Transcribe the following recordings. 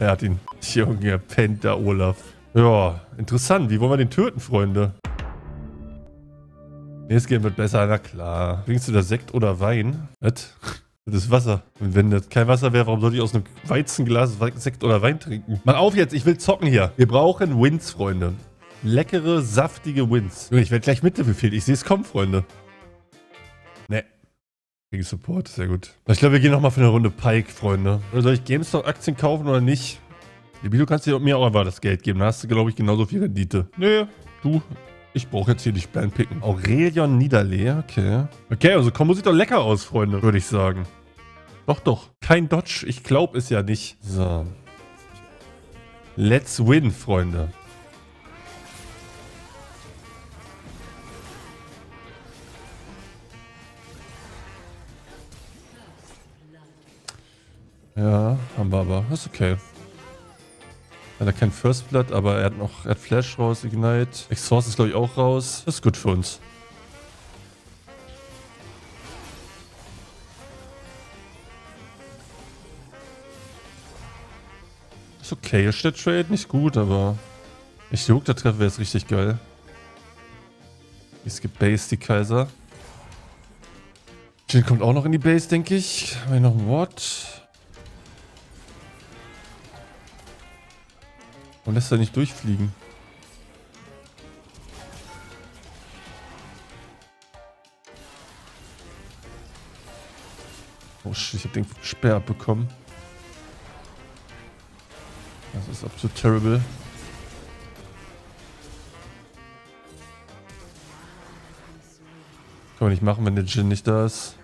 Er hat ihn. Junge, pennt da Olaf. Ja, interessant. Wie wollen wir den töten, Freunde? Nächstes Game wird besser. Na klar. Trinkst du da Sekt oder Wein? Was? Das ist Wasser. Und wenn das kein Wasser wäre, warum sollte ich aus einem Weizenglas Sekt oder Wein trinken? Mach auf jetzt. Ich will zocken hier. Wir brauchen Wins, Freunde. Leckere, saftige Wins. Ich werde gleich Mitte befehlt. Ich sehe es kommen, Freunde. Ne. Gegen Support, sehr gut. Ich glaube, wir gehen nochmal für eine Runde Pyke, Freunde. Oder soll ich GameStop-Aktien kaufen oder nicht? Liebe, du kannst dir mir auch einfach das Geld geben. Da hast du, glaube ich, genauso viel Rendite. Nee, du. Ich brauche jetzt hier die Sperren picken. Aurelion Niederlee, okay. Okay, also Kombo sieht doch lecker aus, Freunde, würde ich sagen. Doch, doch. Kein Dodge. Ich glaube es ja nicht. So. Let's win, Freunde. Ja, haben wir aber. Ist okay. Er hat kein First Blood, aber er hat noch Flash raus, Ignite. Exhaust ist, glaube ich, auch raus. Das ist gut für uns. Ist okay, ist der Trade nicht gut, aber... Ich juck, der Treffer wäre jetzt richtig geil. Es gibt Base, die Kaiser. Jin kommt auch noch in die Base, denke ich. Haben wir hier noch einen Ward? Und lässt er nicht durchfliegen. Oh shit, ich hab den Speer abbekommen. Das ist absolut terrible. Kann man nicht machen, wenn der Jin nicht da ist.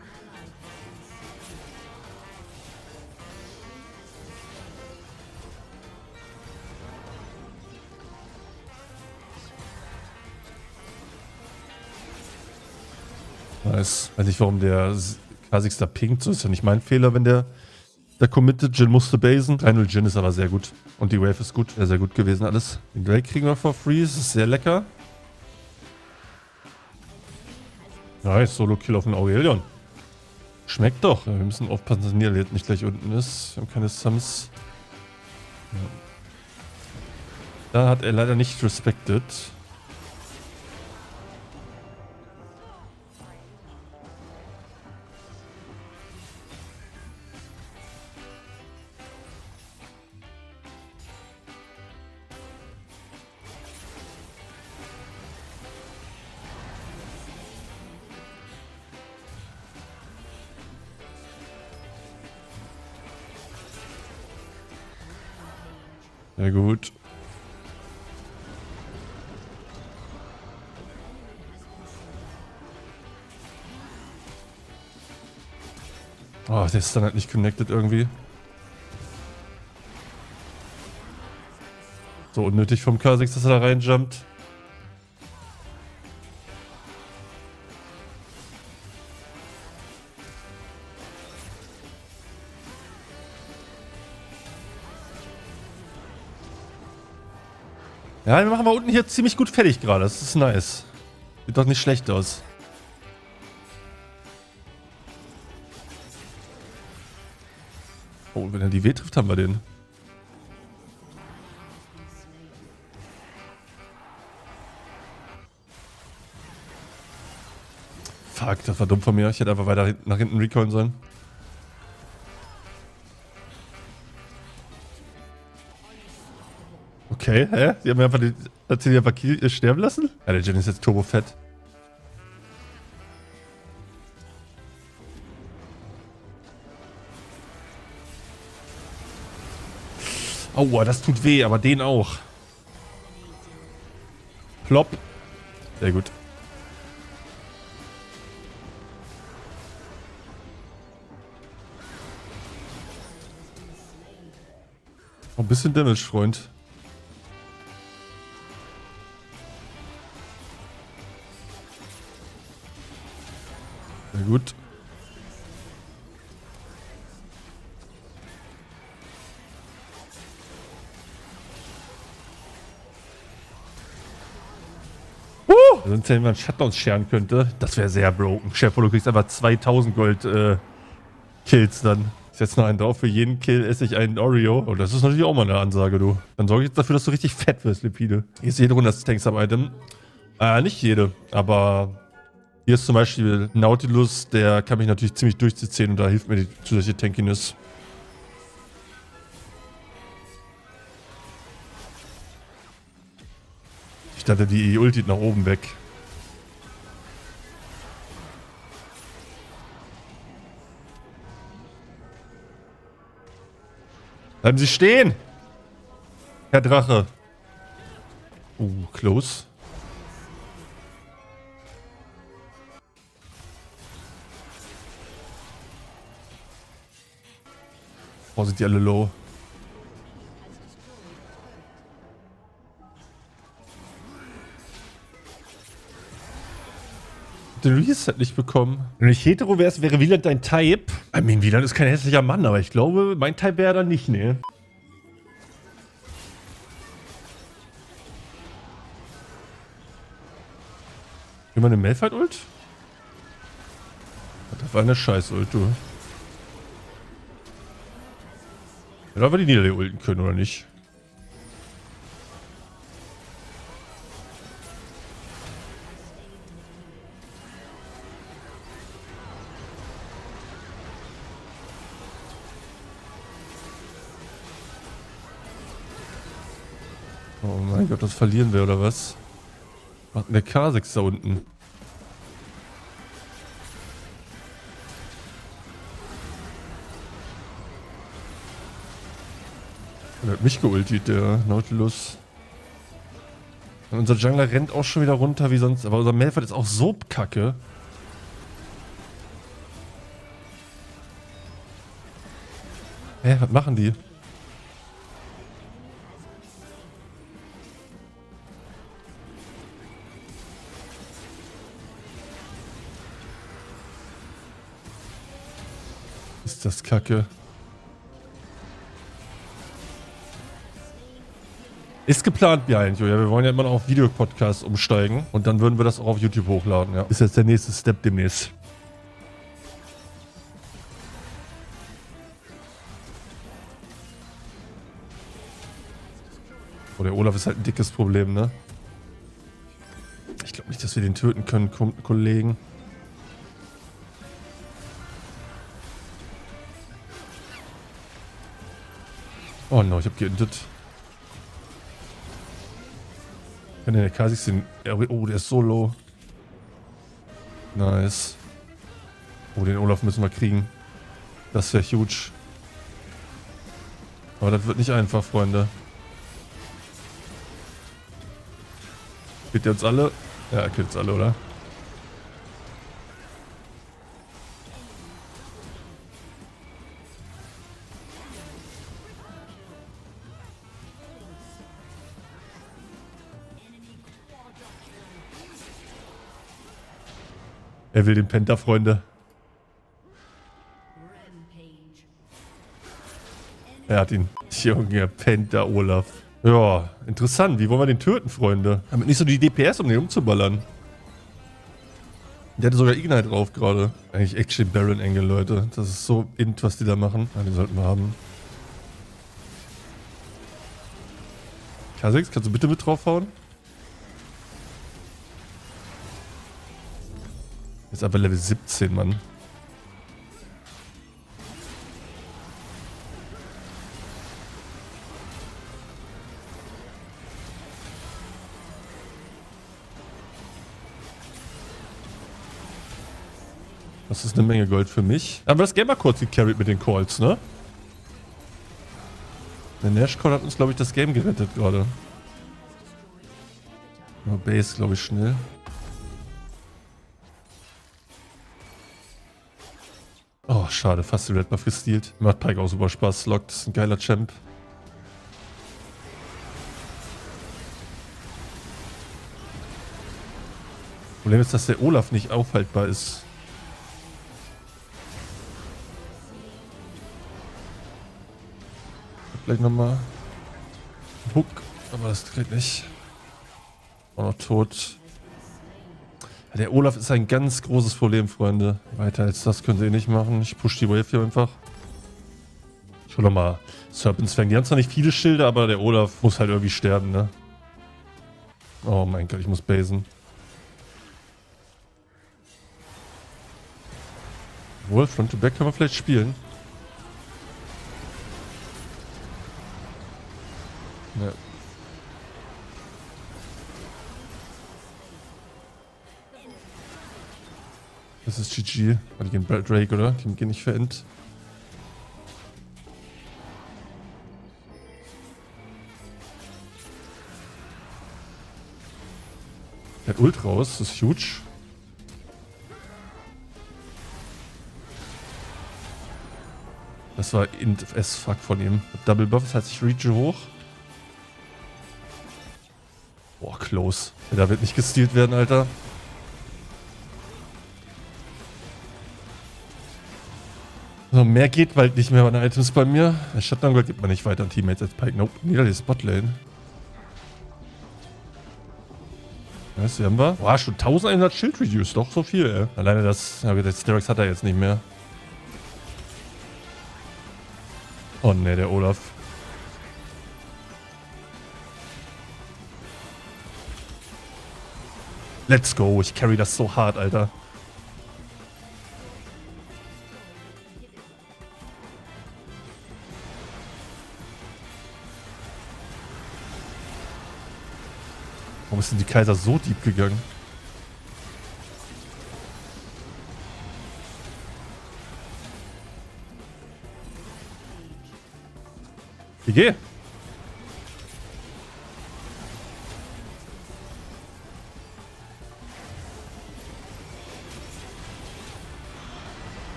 Weiß nicht, warum der Kasix da pinkt. So ist ja nicht mein Fehler, wenn der da committet. Jin musste basen. 3-0 Jin ist aber sehr gut. Und die Wave ist gut. Sehr, sehr gut gewesen alles. Den Drake kriegen wir for free. Das ist sehr lecker. Nice. Solo-Kill auf den Aurelion. Schmeckt doch. Ja, wir müssen aufpassen, dass der Nidalee nicht gleich unten ist. Wir haben keine Sums. Ja. Da hat er leider nicht respected. Sehr gut. Oh, der ist dann halt nicht connected irgendwie. So unnötig vom Kasix, dass er da reinjumpt. Ja, wir machen mal unten hier ziemlich gut fertig gerade. Das ist nice. Sieht doch nicht schlecht aus. Oh, wenn er die W trifft, haben wir den. Fuck, das war dumm von mir. Ich hätte einfach weiter nach hinten recoilen sollen. Okay, hä? Die haben mir einfach die sterben lassen? Ja, der Jin ist jetzt turbofett. Aua, das tut weh, aber den auch. Plopp. Sehr gut. Oh, ein bisschen Damage, Freund. Gut. Sonst, wenn man Shutdowns scheren könnte, das wäre sehr broken. Chef, du kriegst einfach 2000 Gold Kills dann. Ich setze noch einen drauf, für jeden Kill esse ich einen Oreo. Oh, das ist natürlich auch mal eine Ansage, du. Dann sorge ich jetzt dafür, dass du richtig fett wirst, Lipide. Hier ist jede Runde das Tanks-Up-Item. Nicht jede, aber... Hier ist zum Beispiel Nautilus, der kann mich natürlich ziemlich durchziehen und da hilft mir die zusätzliche Tankiness. Ich dachte, die ultit nach oben weg. Bleiben Sie stehen! Herr Drache. Close. Boah, sind die alle low. Den Reset hat nicht bekommen. Wenn ich hetero wärst, wäre Wieland dein Type. I mean, Wieland ist kein hässlicher Mann, aber ich glaube, mein Type wäre er dann nicht, ne? Will man eine Melfight-Ult? Das war eine Scheiß-Ult, du. Oder wir die Niederlage ulten können, oder nicht? Oh mein Gott, das verlieren wir, oder was? Macht eine Kasix da unten. Er hat mich geultet, der Nautilus. Und unser Jungler rennt auch schon wieder runter wie sonst. Aber unser Melford ist auch so kacke. Hä, was machen die? Ist das kacke? Ist geplant, ja, eigentlich. Wir wollen ja immer noch auf Videopodcasts umsteigen. Und dann würden wir das auch auf YouTube hochladen, ja. Ist jetzt der nächste Step demnächst. Oh, der Olaf ist halt ein dickes Problem, ne? Ich glaube nicht, dass wir den töten können, Kollegen. Oh no, ich hab geintet. Kann der Kasix den... Oh, der ist so low. Nice. Oh, den Olaf müssen wir kriegen. Das wäre huge. Aber das wird nicht einfach, Freunde. Killt er uns alle? Ja, er killt uns alle, oder? Er will den Penta, Freunde. Er hat ihn. Junge, Penta Olaf. Ja, interessant. Wie wollen wir den töten, Freunde? Damit nicht so die DPS, um den umzuballern. Der hatte sogar Ignite drauf gerade. Eigentlich Action Baron Engel, Leute. Das ist so int, was die da machen. Ja, den sollten wir haben. Kasix, kannst du bitte mit draufhauen? Ist aber Level 17, Mann. Das ist eine Menge Gold für mich. Aber das Game war kurz gecarried mit den Calls, ne? Der Nash-Call hat uns, glaube ich, das Game gerettet gerade. Nur Base, glaube ich, schnell. Oh, schade, fast den Red Buff gestealt. Macht Pyke auch super Spaß. Lockt, ist ein geiler Champ. Problem ist, dass der Olaf nicht aufhaltbar ist. Vielleicht nochmal. Hook, aber das geht nicht. Auch noch tot. Der Olaf ist ein ganz großes Problem, Freunde. Weiter als das können sie eh nicht machen. Ich push die Wave hier einfach. Schon nochmal Serpents fangen. Die haben zwar nicht viele Schilde, aber der Olaf muss halt irgendwie sterben, ne? Oh mein Gott, ich muss basen. Obwohl, Front to Back kann man vielleicht spielen. Ja. Das ist GG. Oh, die gehen Drake, oder? Die gehen nicht für End. Der hat Ult raus, das ist huge. Das war Int-S-Fuck von ihm. Double Buff, das heißt, ich reache hoch. Boah, close. Da wird nicht gestealt werden, Alter. So, mehr geht bald nicht mehr an Items bei mir. Als Shutdown gibt man nicht weiter an Teammates als Pyke. Nope, nieder die Spotlane. Was, hier haben wir? Boah, schon 1100 Schild Reduce, doch so viel, ey. Alleine das, ja, der Sterak's hat er jetzt nicht mehr. Oh ne, der Olaf. Let's go, ich carry das so hart, Alter. Warum sind die Kaiser so deep gegangen? GG!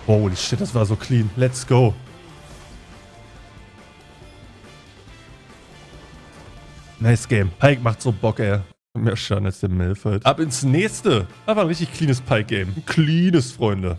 Holy shit, das war so clean. Let's go! Nice Game. Pyke macht so Bock, ey. Mehr Schaden als der Melford. Ab ins nächste. Aber ein richtig cleanes Pyke-Game. Cleanes, Freunde.